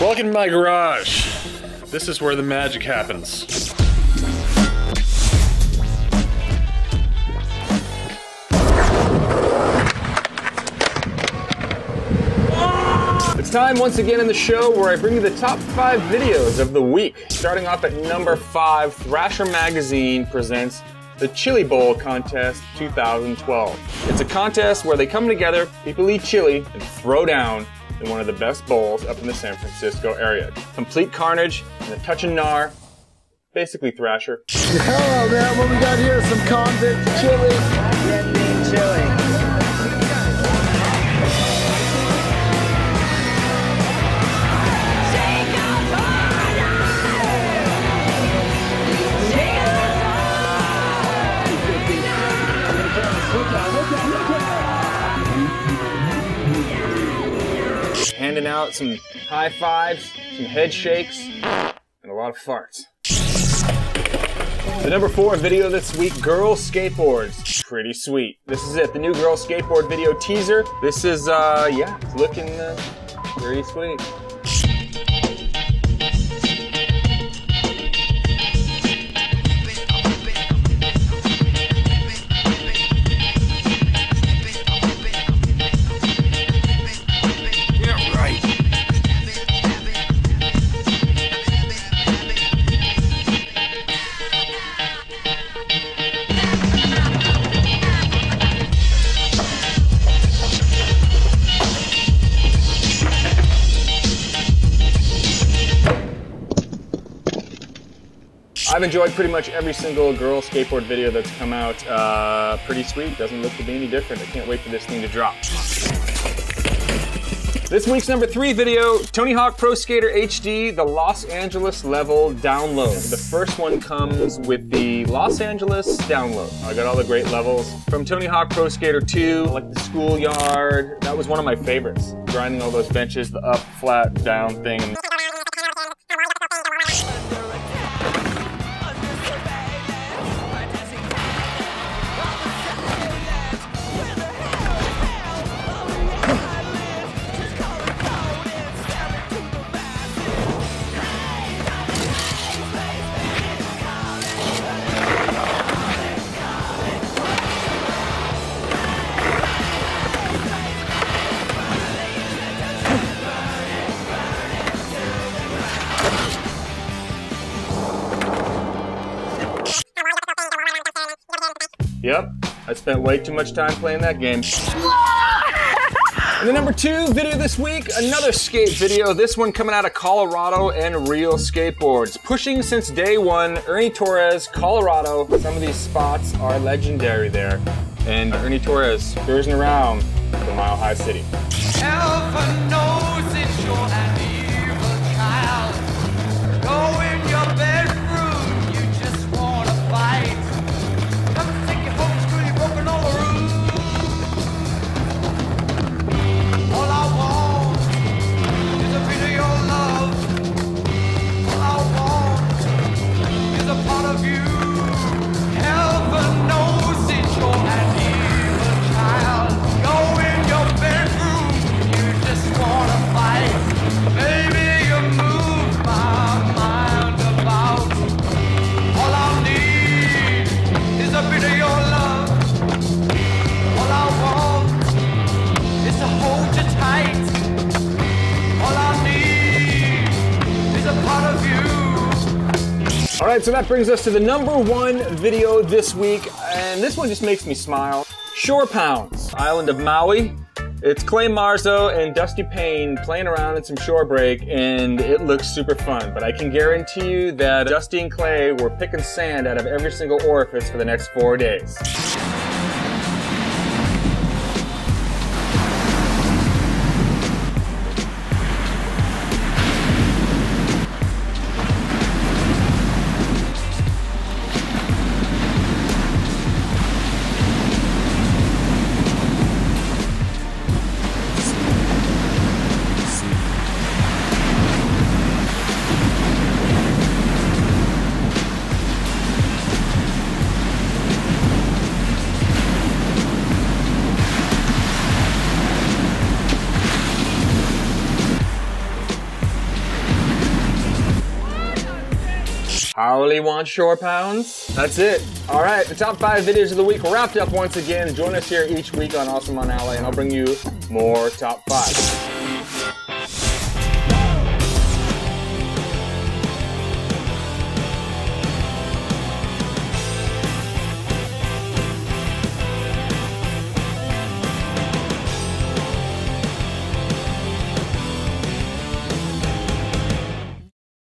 Welcome to my garage. This is where the magic happens. It's time once again in the show where I bring you the top 5 videos of the week. Starting off at number 5, Thrasher Magazine presents the Chili Bowl Contest 2012. It's a contest where they come together, people eat chili, and throw down in one of the best bowls up in the San Francisco area. Complete carnage and a touch and gnar, basically Thrasher. Hello man, what we got here is some convict chili. Convict chili. Handing out some high fives, some head shakes, and a lot of farts. The number 4 video this week, Girl Skateboards. Pretty sweet. This is it, the new Girl Skateboard video teaser. This is, yeah, it's looking very sweet. I've enjoyed pretty much every single girl skateboard video that's come out. Pretty sweet, doesn't look to be any different. I can't wait for this thing to drop. This week's number 3 video, Tony Hawk Pro Skater HD, the Los Angeles level download. The first one comes with the Los Angeles download. I got all the great levels. From Tony Hawk Pro Skater 2, like the schoolyard, that was one of my favorites. Grinding all those benches, the up, flat, down thing. Yep, I spent way too much time playing that game. And the number 2 video this week, another skate video, this one coming out of Colorado and Real Skateboards. Pushing since day one, Ernie Torres, Colorado. Some of these spots are legendary there. And Ernie Torres cruising around the Mile High City. Alpha knows it's your an evil child. Go in your bedroom, you just wanna fight. Alright, so that brings us to the number 1 video this week, and this one just makes me smile. Shore Pounds, island of Maui. It's Clay Marzo and Dusty Payne playing around in some shore break, and it looks super fun, but I can guarantee you that Dusty and Clay were picking sand out of every single orifice for the next 4 days. Holly wants Shore Pounds. That's it. All right, the top 5 videos of the week wrapped up once again. Join us here each week on Awesome on Alley, and I'll bring you more top 5.